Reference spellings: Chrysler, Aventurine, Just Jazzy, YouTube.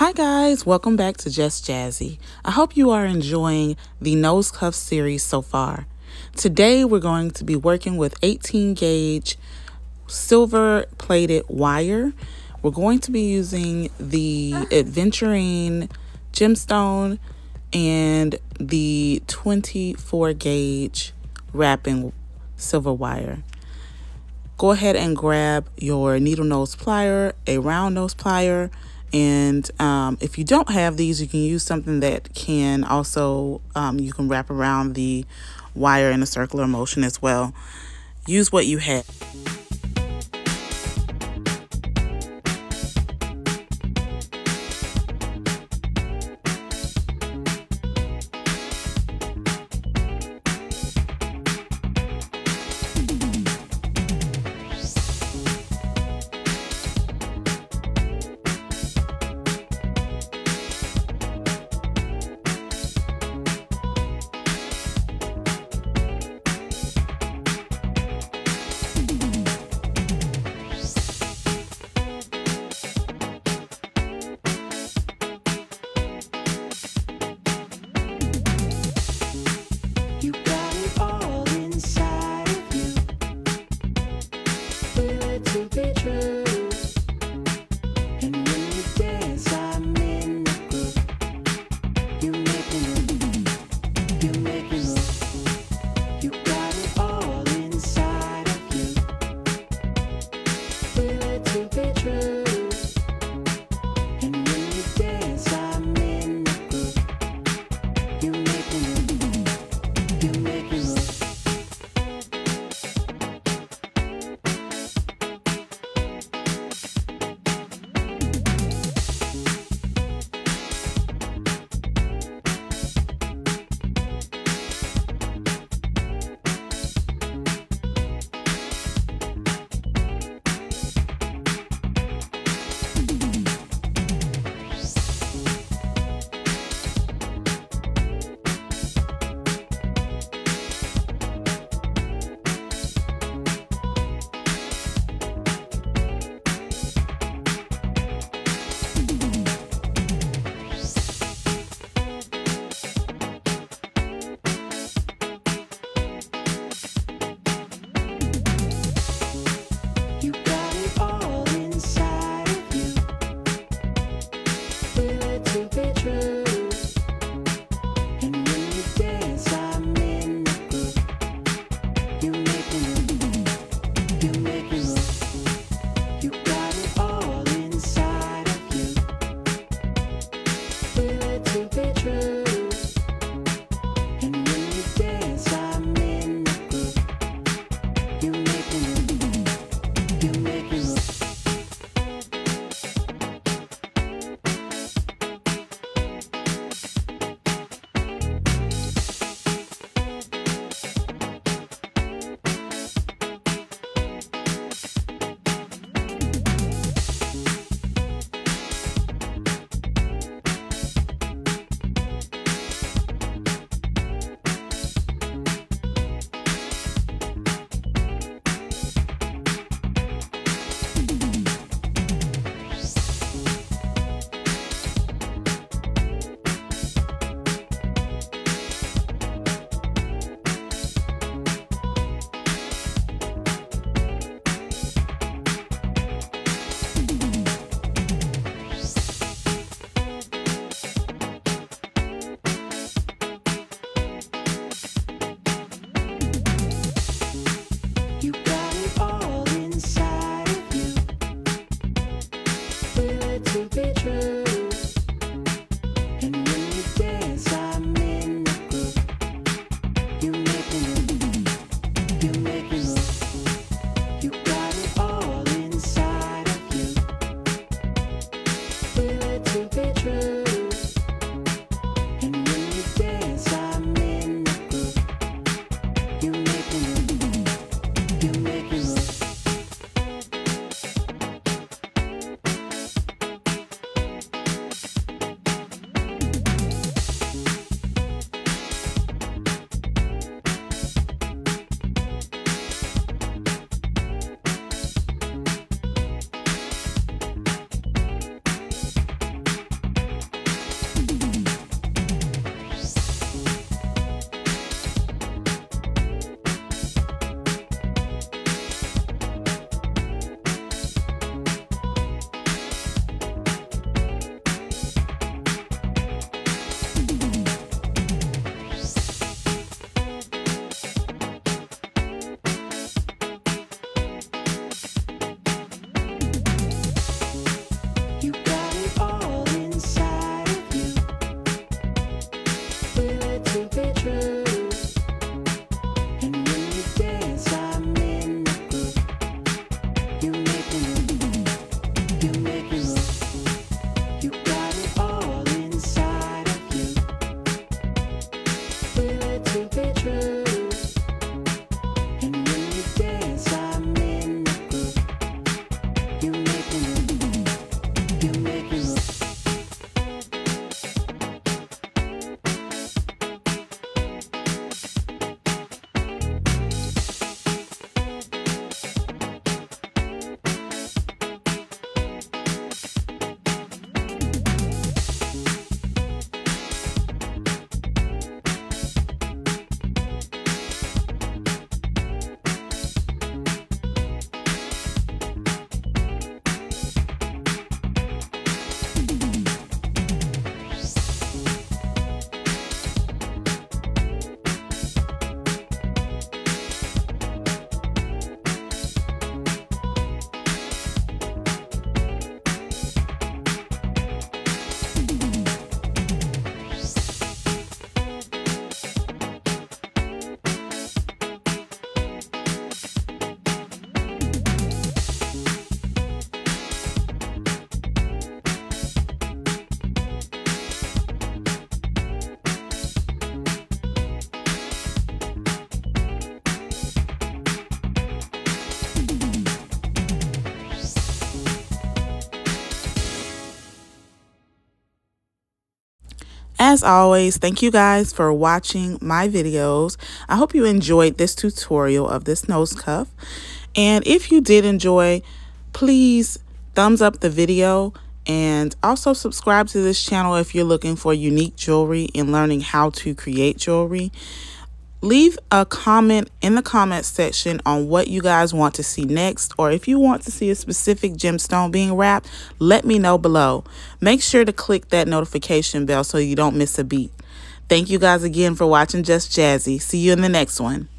Hi guys, welcome back to Just Jazzy. I hope you are enjoying the nose cuff series so far. Today we're going to be working with 18 gauge silver plated wire. We're going to be using the Aventurine gemstone and the 24 gauge wrapping silver wire. Go ahead and grab your needle nose plier, a round nose plier, and if you don't have these, you can use something that can also you can wrap around the wire in a circular motion as well. Use what you have. As always, thank you guys for watching my videos. I hope you enjoyed this tutorial of this nose cuff. And if you did enjoy, please thumbs up the video and also subscribe to this channel if you're looking for unique jewelry and learning how to create jewelry. Leave a comment in the comment section on what you guys want to see next, or if you want to see a specific gemstone being wrapped, let me know below. Make sure to click that notification bell so you don't miss a beat. Thank you guys again for watching Just Jazzy. See you in the next one.